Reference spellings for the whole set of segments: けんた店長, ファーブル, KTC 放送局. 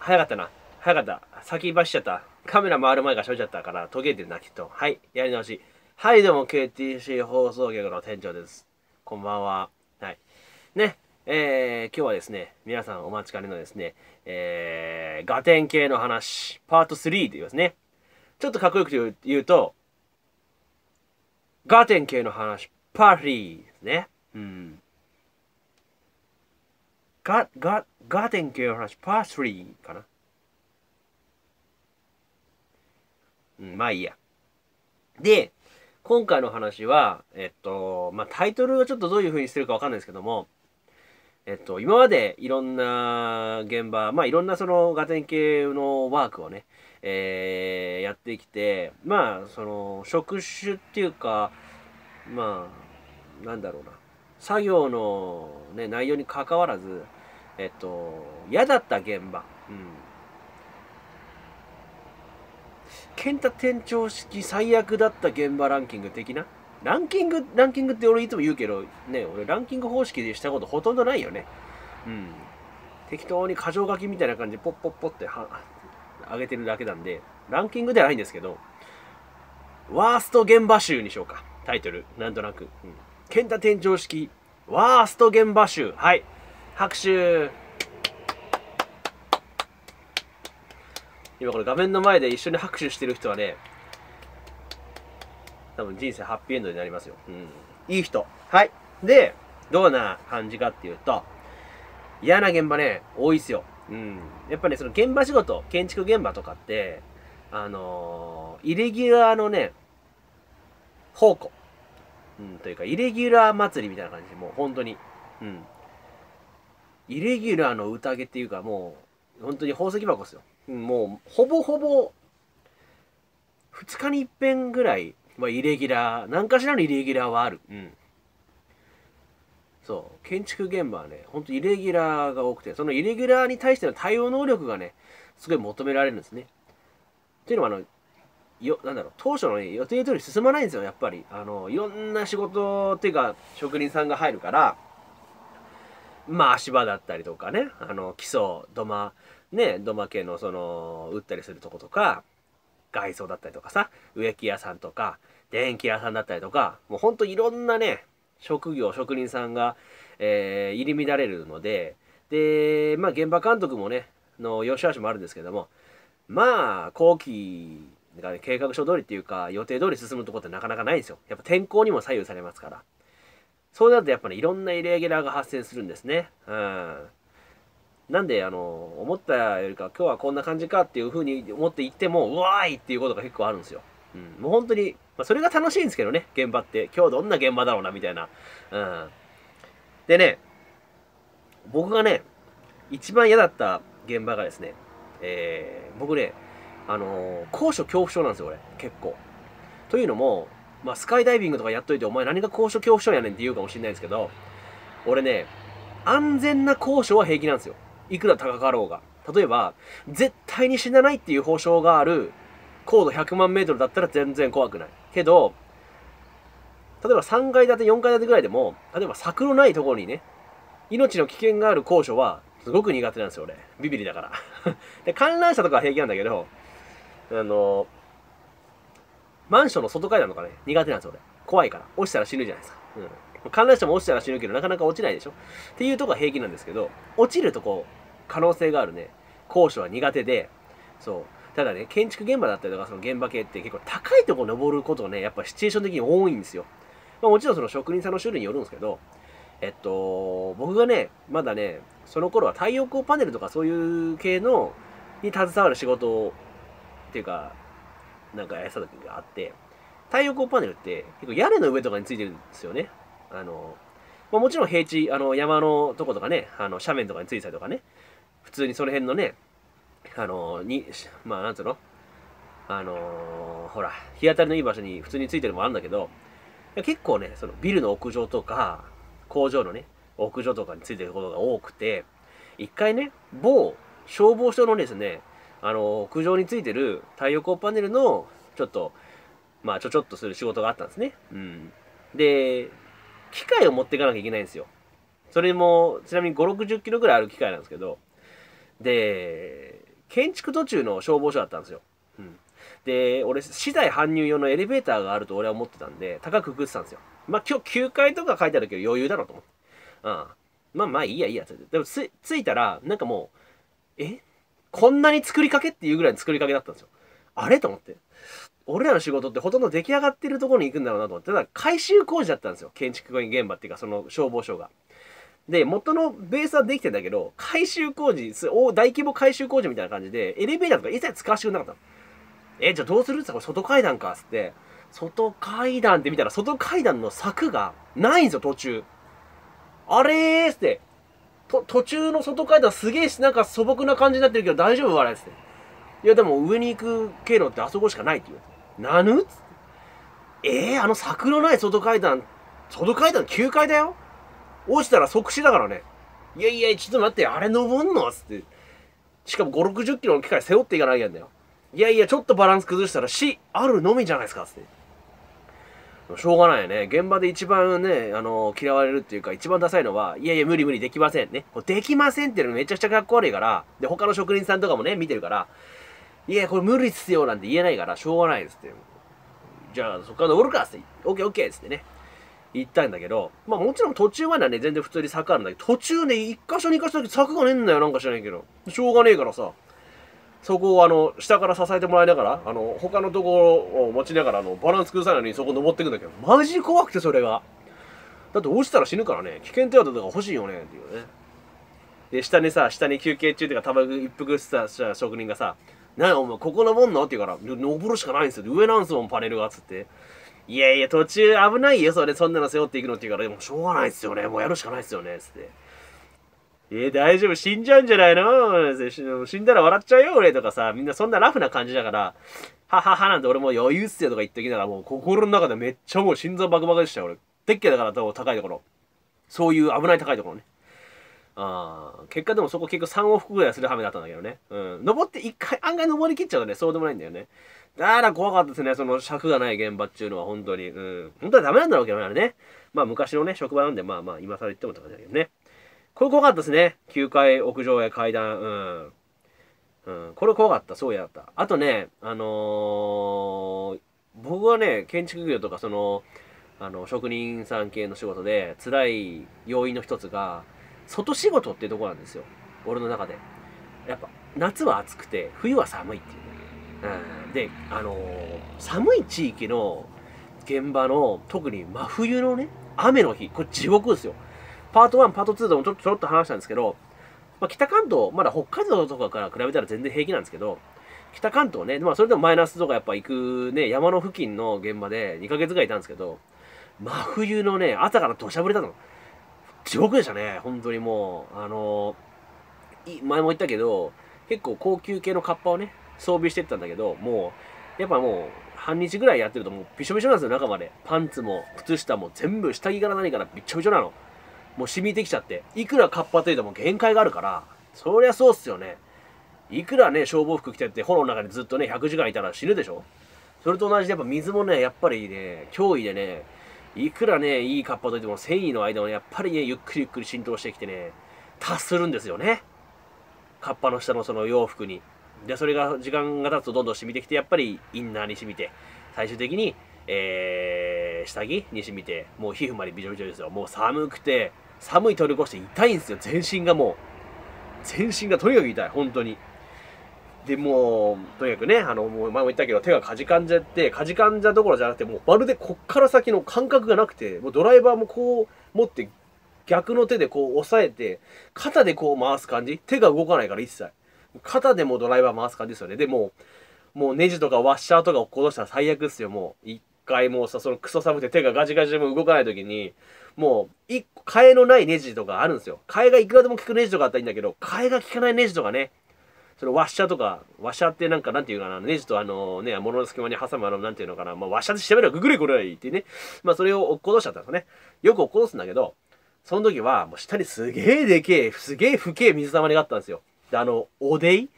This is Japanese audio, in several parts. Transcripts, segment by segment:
早かったな。早かった。先走っちゃった。カメラ回る前からしょっちゃったから、途切れてるな、きっと。はい、やり直し。はい、どうも、KTC 放送局の店長です。こんばんは。はい。ね、今日はですね、皆さんお待ちかねのですね、ガテン系の話、パート3と言いますね。ちょっとかっこよく言うと、ガテン系の話、パーティーですね。うん。ガテン系の話、パー3かな。うん、まあいいや。で、今回の話は、まあタイトルはちょっとどういう風にしてるかわかんないですけども、今までいろんな現場、まあいろんなそのガテン系のワークをね、やってきて、まあその職種っていうか、まあなんだろうな、作業の、ね、内容にかかわらず、嫌だった現場、うん、健太店長式最悪だった現場ランキング的なランキングって俺いつも言うけどね、俺ランキング方式でしたことほとんどないよね。うん。適当に箇条書きみたいな感じでポッポッポッって上げてるだけなんで、ランキングではないんですけど、ワースト現場集にしようか。タイトル、なんとなく。うん、健太店長式ワースト現場集。はい。拍手。今これ画面の前で一緒に拍手してる人はね、多分人生ハッピーエンドになりますよ。うん。いい人。はい。で、どんな感じかっていうと、嫌な現場ね、多いっすよ。うん。やっぱね、その現場仕事、建築現場とかって、イレギュラーのね、宝庫。うん、というか、イレギュラー祭りみたいな感じで、もう本当に。うん。イレギュラーの宴っていうか、もう、本当に宝石箱っすよ。もう、ほぼほぼ、2日に一遍ぐらい、まあ、イレギュラー、何かしらのイレギュラーはある。うん。そう。建築現場はね、ほんとイレギュラーが多くて、そのイレギュラーに対しての対応能力がね、すごい求められるんですね。っていうのは、なんだろう、当初の、ね、予定通り進まないんですよ、やっぱり。いろんな仕事っていうか、職人さんが入るから、まあ、足場だったりとかね、基礎、土間、ね、土間系の、その、打ったりするとことか、外装だったりとかさ、植木屋さんとか、電気屋さんだったりとか、もうほんといろんなね、職業、職人さんが、入り乱れるので、で、まあ現場監督もね、の良し悪しもあるんですけども、まあ後期が、ね、計画書通りっていうか、予定通り進むとこってなかなかないんですよ。やっぱ天候にも左右されますから。そうなるとやっぱね、いろんなイレギュラーが発生するんですね。うん。なんで、思ったよりか、今日はこんな感じかっていう風に思って行っても、うわーいっていうことが結構あるんですよ。うん、もう本当に、まあ、それが楽しいんですけどね、現場って。今日どんな現場だろうな、みたいな。うん。でね、僕がね、一番嫌だった現場がですね、僕ね、高所恐怖症なんですよ、俺。結構。というのも、まあ、スカイダイビングとかやっといて、お前何が高所恐怖症やねんって言うかもしれないですけど、俺ね、安全な高所は平気なんですよ。いくら高かろうが。例えば、絶対に死なないっていう保証がある高度100万メートルだったら全然怖くない。けど、例えば3階建て、4階建てぐらいでも、例えば柵のないところにね、命の危険がある高所はすごく苦手なんですよ、俺。ビビりだから。で、観覧車とかは平気なんだけど、マンションの外階段とかね、苦手なんですよ、俺。怖いから。落ちたら死ぬじゃないですか。うん。観覧車も落ちたら死ぬけど、なかなか落ちないでしょっていうとこは平気なんですけど、落ちるとこ可能性があるね、高所は苦手で、そう。ただね、建築現場だったりとか、その現場系って結構高いとこ登ることをね、やっぱシチュエーション的に多いんですよ。まあもちろんその職人さんの種類によるんですけど、僕がね、まだね、その頃は太陽光パネルとかそういう系の、に携わる仕事っていうか、なんかやった時があって、太陽光パネルって結構屋根の上とかについてるんですよね。まあ、もちろん平地、山のとことかね、斜面とかについたりとかね、普通にその辺のね、まあ、なんつうの、ほら、日当たりのいい場所に普通についてるのもあるんだけど、結構ね、そのビルの屋上とか、工場のね、屋上とかについてることが多くて、一回ね、某消防署のですね、屋上についてる太陽光パネルの、ちょっと、まあ、ちょちょっとする仕事があったんですね。うん。で、機械を持っていかなきゃいけないんですよ。それも、ちなみに5、60キロぐらいある機械なんですけど、で、建築途中の消防署だったんですよ。で、俺、資材搬入用のエレベーターがあると俺は思ってたんで、高くくぐってたんですよ。まあ、今日9階とか書いてあるけど余裕だろうと思って。まあまあいいやいいやつって。でも着いたら、なんかもう、こんなに作りかけっていうぐらいの作りかけだったんですよ。あれと思って。俺らの仕事ってほとんど出来上がってるところに行くんだろうなと思って。ただ、改修工事だったんですよ。建築現場っていうか、その消防署が。で、元のベースはできてんだけど、改修工事、大規模改修工事みたいな感じで、エレベーターとか一切使わせてくれなかったの。じゃあどうするって言ったら、これ外階段かっつって、外階段って見たら、外階段の柵がないんですよ、途中。あれーっつって、途中の外階段すげえなんか素朴な感じになってるけど大丈夫笑いっつって。いやでも上に行く経路ってあそこしかないって言われて。なぬっつって。あの柵のない外階段9階だよ。落ちたら即死だからね。いやいや、ちょっと待って、あれ登んのっつって。しかも5、60キロの機械背負っていかなきゃいけないんだよ。いやいや、ちょっとバランス崩したら死あるのみじゃないですかっつって。しょうがないよね。現場で一番ね、嫌われるっていうか、一番ダサいのは、いやいや、無理無理、できませんね。できませんっていうのめちゃくちゃかっこ悪いから、で、他の職人さんとかもね、見てるから、いや、これ無理っすよ、なんて言えないから、しょうがないですって。じゃあ、そっから登るかって、オッケーオッケーっつってね、言ったんだけど、まあもちろん途中まではね、全然普通に柵あるんだけど、途中ね、一箇所二箇所だけ柵がねえんだよ、なんか知らないけど。しょうがねえからさ、そこを下から支えてもらいながら、他のところを持ちながら、バランス崩さないのにそこ登っていくんだけど、マジ怖くて、それが。だって落ちたら死ぬからね、危険手当とか欲しいよね、っていうね。で、下に休憩中っていうか、タバコ一服した職人がさ、なんやお前、ここ登んのって言うから、登るしかないんですよ。上なんすもん、パネルが、つって。いやいや、途中危ないよ、そんなの背負っていくのって言うから、でもしょうがないっすよね、もうやるしかないっすよね、つって。大丈夫、死んじゃうんじゃないの、死んだら笑っちゃうよ、俺とかさ、みんなそんなラフな感じだから、はははなんて俺も余裕っすよとか言ってきながら、もう心の中でめっちゃもう心臓バクバクでしたよ、俺。でっけだから多分高いところ。そういう危ない高いところね。結果でもそこ結構3往復ぐらいする羽目だったんだけどね。登って一回、案外登り切っちゃうとね、そうでもないんだよね。だから怖かったですね、その尺がない現場っていうのは本当に。本当はダメなんだろうけどね、あれね。まあ昔のね、職場なんで、まあまあ今更言ってもって感じだけどね。これ怖かったですね。9階屋上へ階段。これ怖かった。そうやった。あとね、僕はね、建築業とか、職人さん系の仕事で、辛い要因の一つが、外仕事っていうところなんですよ。俺の中で。やっぱ、夏は暑くて、冬は寒いっていうね。で、寒い地域の現場の、特に真冬のね、雨の日、これ地獄ですよ。パート1、パート2でもちょっと話したんですけど、まあ、北関東、まだ北海道とかから比べたら全然平気なんですけど、北関東ね、まあ、それでもマイナスとかやっぱ行くね、山の付近の現場で2ヶ月ぐらいいたんですけど、真冬のね、朝から土砂降りだったの。地獄でしたね、本当にもう。前も言ったけど、結構高級系のカッパをね、装備してったんだけど、もう、やっぱもう、半日ぐらいやってるともうびしょびしょなんですよ、中まで。パンツも、靴下も、全部、下着から何からびちょびちょなの。もう染みてきちゃって、いくらカッパというともう限界があるから、そりゃそうっすよね。いくらね、消防服着てって、炎の中にずっとね、100時間いたら死ぬでしょ。それと同じで、やっぱ水もね、やっぱりね、脅威でね、いくらね、いいカッパといっても繊維の間をね、やっぱりね、ゆっくりゆっくり浸透してきてね、達するんですよね。カッパの下のその洋服に。で、それが時間が経つとどんどん染みてきて、やっぱりインナーに染みて、最終的に、下着に染みて、もう皮膚までびちょびちょですよ。もう寒くて、寒い通り越して痛いんですよ、全身がもう。全身がとにかく痛い、本当に。で、もう、とにかくね、もう前も言ったけど、手がかじかんじゃって、かじかんじゃどころじゃなくて、もうまるでこっから先の感覚がなくて、もうドライバーもこう持って、逆の手でこう押さえて、肩でこう回す感じ、手が動かないから一切。肩でもドライバー回す感じですよね。で、もうネジとかワッシャーとか落っことしたら最悪ですよ、もう。一回もうさ、そのクソ寒くて手がガチガチでも動かないときに、もう、替えのないネジとかあるんですよ。替えがいくらでも効くネジとかあったらいいんだけど、替えが効かないネジとかね、そのワッシャーとか、ワッシャーってなんかなんていうかな、ネジと物の隙間に挟むなんていうのかな、まあ、ワッシャーで調べればググれこれってね、まあそれを落っことしちゃったんですよね。よく落っことすんだけど、その時は、もう下にすげえでけえ、すげえ深え水たまりがあったんですよ。で、おでい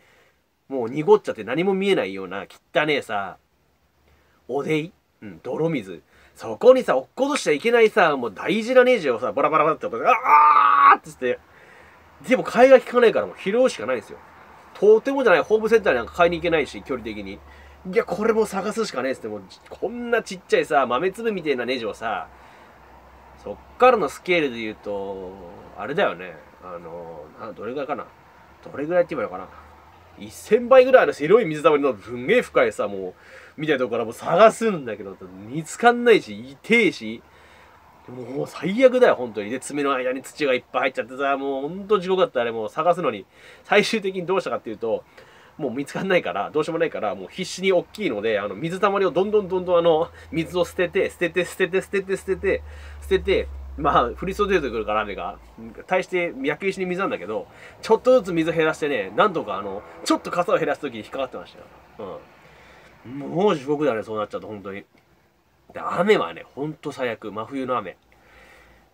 もう濁っちゃって何も見えないような、汚ねえさ、おでい泥水。そこにさ、落っことしちゃいけないさ、もう大事なネジをさ、バラバラバラって、あーって言って、でも替えが効かないからもう拾うしかないんですよ。とてもじゃない、ホームセンターなんか買いに行けないし、距離的に。いや、これも探すしかねえっすね。もうこんなちっちゃいさ、豆粒みたいなネジをさ、そっからのスケールで言うと、あれだよね。どれぐらいかな。どれぐらいって言えばいいのかな。1000倍ぐらいある白い水たまりのすんげえ深いさ、もう、みたいなとこからもう探すんだけど、見つかんないし、痛えし、もう最悪だよ、本当に。で、爪の間に土がいっぱい入っちゃってさ、もう本当地獄だった、あれもう探すのに。最終的にどうしたかっていうと、もう見つかんないから、どうしようもないから、もう必死に大きいので、水たまりをどんどん水を捨てて、まあ、降り注いでくるから、雨が。大して、焼け石に水なんだけど、ちょっとずつ水減らしてね、なんとかちょっと傘を減らすときに引っかかってましたよ。うん。もう地獄だね、そうなっちゃうと、本当に。で、雨はね、ほんと最悪。真冬の雨。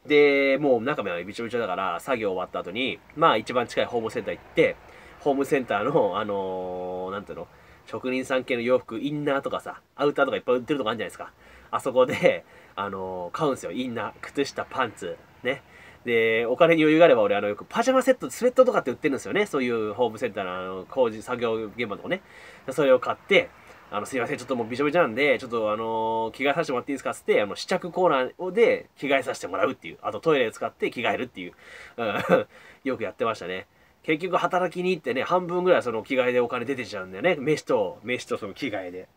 で、もう中身はびちょびちょだから、作業終わった後に、まあ、一番近いホームセンター行って、ホームセンターの、なんていうの、職人さん系の洋服、インナーとかさ、アウターとかいっぱい売ってるとこあるじゃないですか。あそこで、買うんですよ。インナー、靴下、パンツ、ね。で、お金に余裕があれば、俺、よくパジャマセット、スウェットとかって売ってるんですよね。そういうホームセンターの、工事、作業現場のとこね。それを買って、すいません、ちょっともうびしょびしょなんで、ちょっと着替えさせてもらっていいですかっつって、試着コーナーで着替えさせてもらうっていう。あとトイレ使って着替えるっていう。うん、よくやってましたね。結局働きに行ってね、半分ぐらいその着替えでお金出てきちゃうんだよね。飯とその着替えで。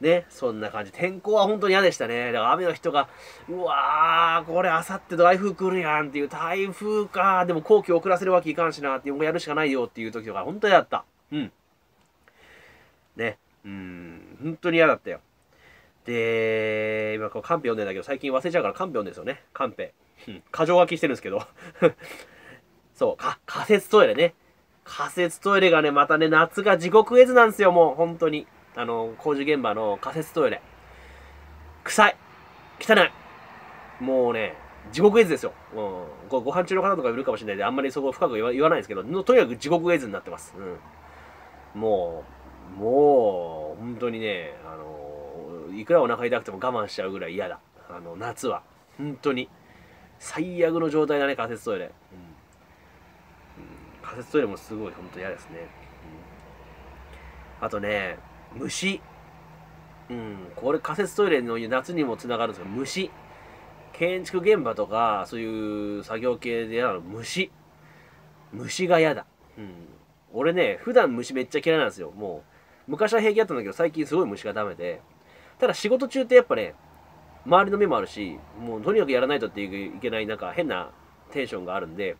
ね、そんな感じ。天候は本当に嫌でしたね。だから雨の人が、うわー、これあさって台風来るやんっていう、台風か、でも後期遅らせるわけいかんしなっていう、もうやるしかないよっていう時とか、本当に嫌だった。うん。ね、本当に嫌だったよ。で、今こうカンペ読んでんだけど、最近忘れちゃうからカンペ読んでるんですよね。カンペ。過剰書きしてるんですけど。そうか、仮設トイレね。仮設トイレがね、またね、夏が地獄絵図なんですよ、もう、本当に。工事現場の仮設トイレ。臭い。汚い。もうね、地獄絵図ですよ。うん。ご飯中の方とかいるかもしれないで、あんまりそこ深く言わないんですけど、とにかく地獄絵図になってます。うん。もう、本当にね、いくらお腹痛くても我慢しちゃうぐらい嫌だ。夏は。本当に。最悪の状態だね、仮設トイレ。仮設トイレもすごい本当に嫌ですね。あとね、虫。これ仮設トイレの夏にもつながるんですけど、虫。建築現場とか、そういう作業系で嫌なの、虫。虫が嫌だ。俺ね、普段虫めっちゃ嫌いなんですよ。もう、昔は平気だったんだけど、最近すごい虫がダメで。ただ仕事中ってやっぱね、周りの目もあるし、もうとにかくやらないとっていけない、なんか変なテンションがあるんで、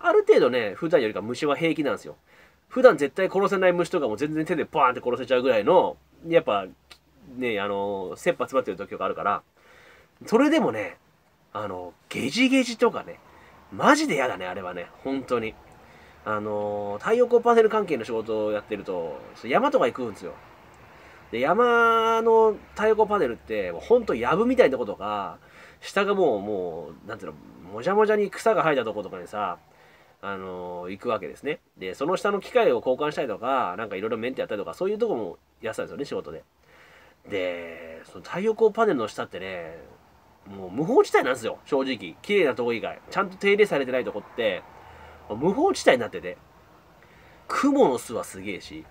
ある程度ね、普段よりか虫は平気なんですよ。普段絶対殺せない虫とかも全然手でバーンって殺せちゃうぐらいの、やっぱ、ね、切羽詰まってる時とかあるから、それでもね、ゲジゲジとかね、マジで嫌だね、あれはね、本当に。太陽光パネル関係の仕事をやってると、山とか行くんですよ。で、山の太陽光パネルって、ほんとやぶみたいなとことか、下がもう、なんていうの、もじゃもじゃに草が生えたとことかにさ、行くわけですね。で、その下の機械を交換したりとか、なんかいろいろメンテやったりとか、そういうとこもやってたんですよね、仕事で。で、その太陽光パネルの下ってね、もう無法地帯なんですよ、正直。綺麗なとこ以外。ちゃんと手入れされてないとこって、無法地帯になってて。雲の巣はすげえし、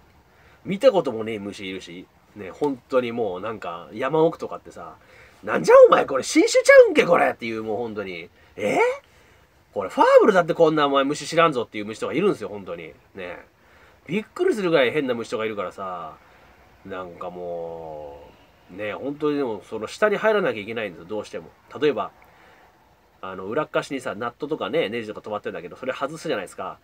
見たこともねえ虫いるし、ね、本当にもうなんか山奥とかってさ、なんじゃお前これ新種ちゃうんけこれっていう、もう本当に。これ、ファーブルだってこんなお前虫知らんぞっていう虫とかいるんですよ、本当に。ね。びっくりするぐらい変な虫とかいるからさ、なんかもう、ね、本当にでも、その下に入らなきゃいけないんですよ、どうしても。例えば、裏っかしにさ、ナットとかね、ネジとか止まってるんだけど、それ外すじゃないですか。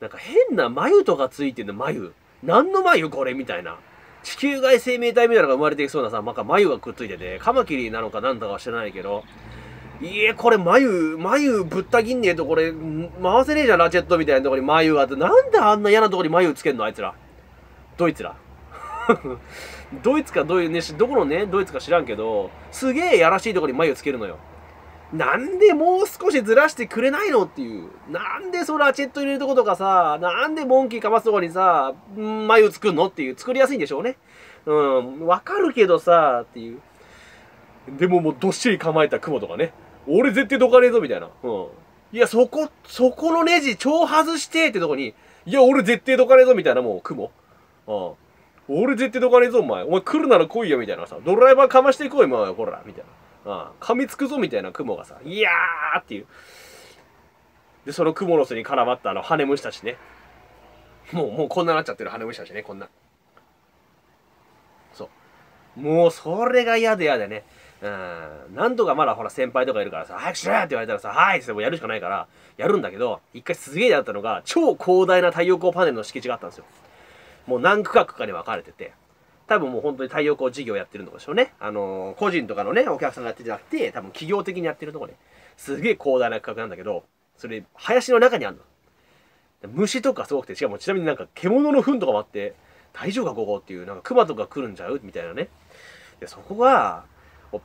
なんか変な繭とかついてるの、繭。何の繭これみたいな。地球外生命体みたいなのが生まれてきそうなさ、なんか繭がくっついてて、カマキリなのかなんだかは知らないけど、いえ、これ、眉ぶった切んねえと、これ、回せねえじゃん、ラチェットみたいなところに眉があって、なんであんな嫌なところに眉つけんのあいつら。ドイツら。ドイツかどこのね、ドイツか知らんけど、すげえやらしいところに眉つけるのよ。なんでもう少しずらしてくれないのっていう。なんでそのラチェット入れるとことかさ、なんでモンキーかますところにさ、眉作んのっていう。作りやすいんでしょうね。わかるけどさ、っていう。でももうどっしり構えた雲とかね。俺絶対どかねえぞみたいな。いや、そこのネジ超外してってとこに、いや、俺絶対どかねえぞ、みたいな、もう、雲。うん。俺絶対どかねえぞ、お前。お前来るなら来いよ、みたいなさ。ドライバーかましてこい、お前、ほら、みたいな。うん。噛みつくぞ、みたいな雲がさ、いやーっていう。で、その雲の巣に絡まった羽虫たちね。もうこんななっちゃってる羽虫たちね、こんな。そう。もう、それが嫌で嫌でね。何度かまだほら先輩とかいるからさ、早くしろよって言われたらさ、はいってもうやるしかないから、やるんだけど、一回すげえだったのが、超広大な太陽光パネルの敷地があったんですよ。もう何区画かに分かれてて、多分もう本当に太陽光事業やってるのでしょうね。個人とかのね、お客さんがやってるんじゃなくて、多分企業的にやってるとこね。すげえ広大な区画なんだけど、それ、林の中にあるの。虫とかすごくて、しかもちなみになんか獣の糞とかもあって、大丈夫かここっていう、なんか熊とか来るんちゃうみたいなね。で、そこが、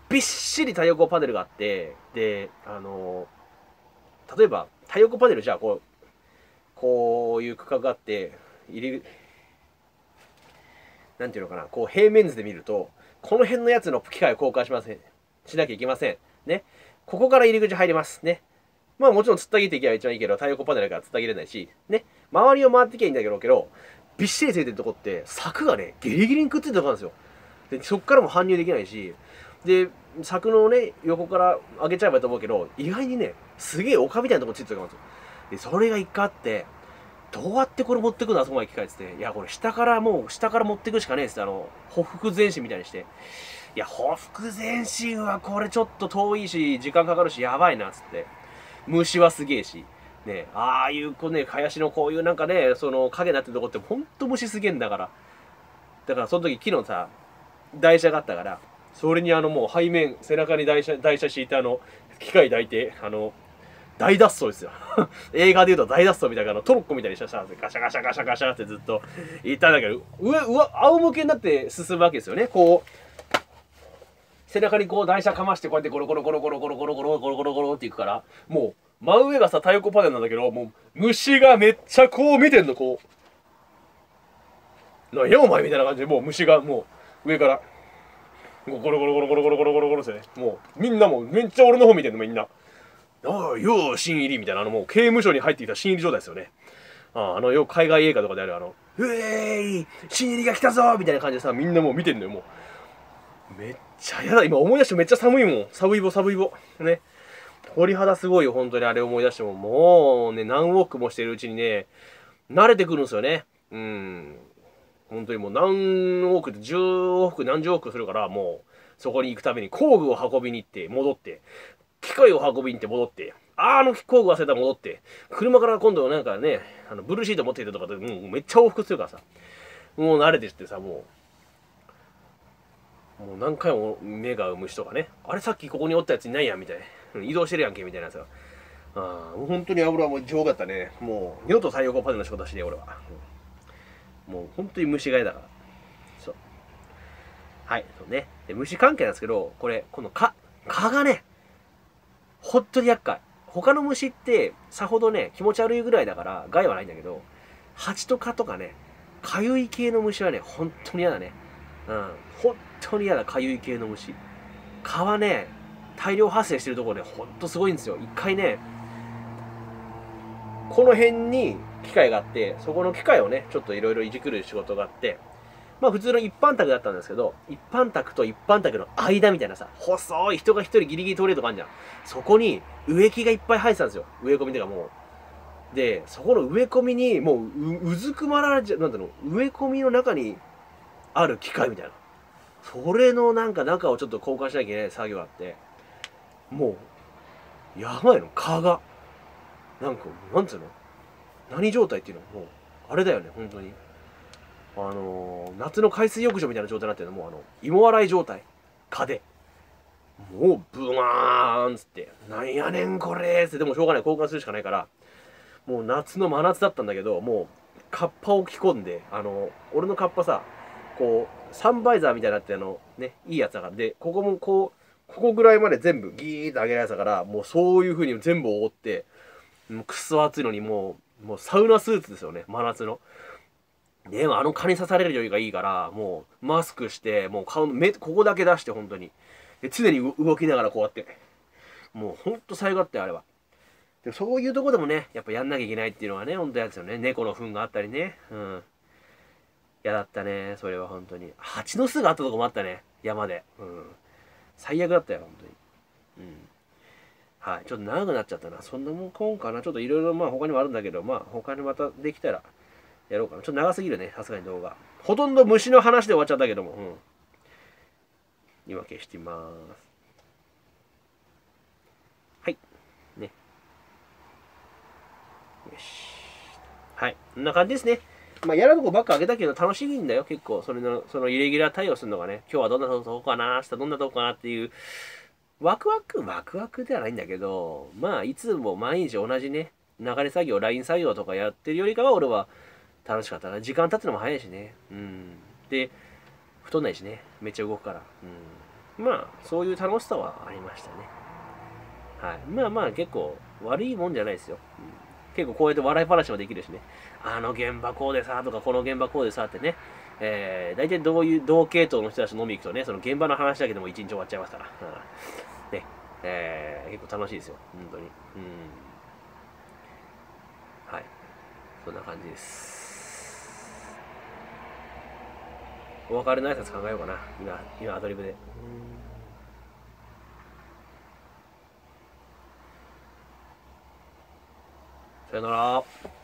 びっしり太陽光パネルがあって、で、例えば、太陽光パネルじゃあ、こういう区画があって、なんていうのかな、こう平面図で見ると、この辺のやつの機械を交換しなきゃいけません。ね。ここから入り口入ります。ね。まあもちろん、つったげていけば一番いいけど、太陽光パネルからつったげれないし、ね。周りを回っていけばいいんだけど、びっしりついてるとこって、柵がね、ギリギリにくっついてるとこなんですよ。で、そっからも搬入できないし、で、柵のね、横から上げちゃえばいいと思うけど、意外にね、すげえ丘みたいなとこついてるからですよ。で、それが一回あって、どうやってこれ持ってくのあそこまで機械っつって、いや、これ下から持ってくしかねえっつって、匍匐前進みたいにして、いや、匍匐前進はこれちょっと遠いし、時間かかるし、やばいなっつって、虫はすげえし、ね、ああいうこうね、林のこういうなんかね、その影になってるとこって、ほんと虫すげえんだから。だからその時、木のさ、台車があったから、それにもう背面、背中に台車敷いて機械抱いて、大脱走ですよ。映画で言うと大脱走みたいなトロッコみたいにしたらガシャガシャガシャガシャってずっといたんだけど、仰向けになって進むわけですよね。こう、背中にこう台車かましてこうやってゴロゴロゴロゴロゴロゴロゴロゴロゴロゴロっていくから、もう真上がさ、太陽光パネルなんだけど、もう虫がめっちゃこう見てんの、こう。なんやお前みたいな感じで、もう虫がもう上から。ゴロゴロゴロゴロゴロゴロゴロゴロゴロですよね。もう、みんなもう、めっちゃ俺の方見てんの、みんな。ああ、よう、新入りみたいな、もう、刑務所に入ってきた新入り状態ですよね。よく海外映画とかである、うえい新入りが来たぞみたいな感じでさ、みんなもう見てんのよ、もう。めっちゃやだ、今思い出してめっちゃ寒いもん。寒いぼ。ね。鳥肌すごいよ、本当にあれ思い出しても。もうね、何ウォークもしてるうちにね、慣れてくるんですよね。本当にもう何往復、10往復、何十往復するから、もう、そこに行くために工具を運びに行って、戻って、機械を運びに行って、戻って、工具忘れたら戻って、車から今度なんかね、ブルーシート持っていたとかで、もうめっちゃ往復するからさ、もう慣れてってさ、もう何回も目が合う虫とかね、あれさっきここにおったやついないやん、みたいな。移動してるやんけ、みたいなさ。本当に俺はもう上手だったね。もう、二度と太陽光パネルの仕事しねえ、俺は。もう本当に虫が嫌だから。そう。はい、そうね。で、虫関係なんですけど、この蚊がね、ほんとに厄介。他の虫って、さほどね、気持ち悪いぐらいだから、害はないんだけど、蜂と蚊とかね、かゆい系の虫はね、ほんとに嫌だね。ほんとに嫌だ、かゆい系の虫。蚊はね、大量発生してるところね、ほんとすごいんですよ。一回ね、この辺に、機械があって、そこの機械をね、ちょっといろいろいじくる仕事があって、まあ普通の一般宅だったんですけど、一般宅と一般宅の間みたいなさ、細い人が一人ギリギリ通れるとかあるじゃん。そこに植木がいっぱい生えてたんですよ。植え込みとかもう。で、そこの植え込みに、もう、うずくまられちゃう、なんだろう、植え込みの中にある機械みたいな。それのなんか中をちょっと交換しなきゃいけない作業があって、もう、やばいの、蚊が。なんか、なんつうの何状態っていうのもう、あれだよね、本当に。夏の海水浴場みたいな状態になってるの、もう芋洗い状態。蚊で。もう、ブワーンっつって、なんやねんこれーって、でもしょうがない、交換するしかないから、もう夏の真夏だったんだけど、もう、カッパを着込んで、俺のカッパさ、こう、サンバイザーみたいになって、ね、いいやつだから、で、ここもこう、ここぐらいまで全部ギーッと上げられたから、もうそういう風に全部覆って、もうくそ暑いのにもうサウナスーツですよね、真夏の。でも蚊に刺されるよりがいいから、もうマスクして、もう顔の目、ここだけ出して、本当に。で常に動きながらこうやって。もうほんと最悪だったよ、あれは。でそういうとこでもね、やっぱやんなきゃいけないっていうのはね、ほんとやつよね。猫の糞があったりね。うん。嫌だったね、それは本当に。蜂の巣があったとこもあったね、山で。うん。最悪だったよ、本当に。うん。はい。ちょっと長くなっちゃったな。そんなもん今かな。ちょっといろいろまあ他にもあるんだけど、まあ他にまたできたらやろうかな。ちょっと長すぎるね、さすがに動画。ほとんど虫の話で終わっちゃったけども。うん。今消してます。はい。ね。よし。はい。こんな感じですね。まあ、やるとこばっかあげたけど、楽しいんだよ、結構。そのイレギュラー対応するのがね、今日はどんなとこかな、明日どんなとこかなっていう、ワクワクではないんだけど、まあ、いつも毎日同じね、流れ作業、ライン作業とかやってるよりかは、俺は楽しかったな。時間経つのも早いしね。うん。で、太んないしね。めっちゃ動くから。うん。まあ、そういう楽しさはありましたね。はい。まあまあ、結構、悪いもんじゃないですよ。うん、結構こうやって笑い話もできるしね。あの現場こうでさとか、この現場こうでさってね。大体同系統の人たち飲み行くとね、その現場の話だけでも一日終わっちゃいますから。うん、ね、結構楽しいですよ、本当に。うん。はい。そんな感じです。お別れの挨拶考えようかな。今アドリブで。さよなら。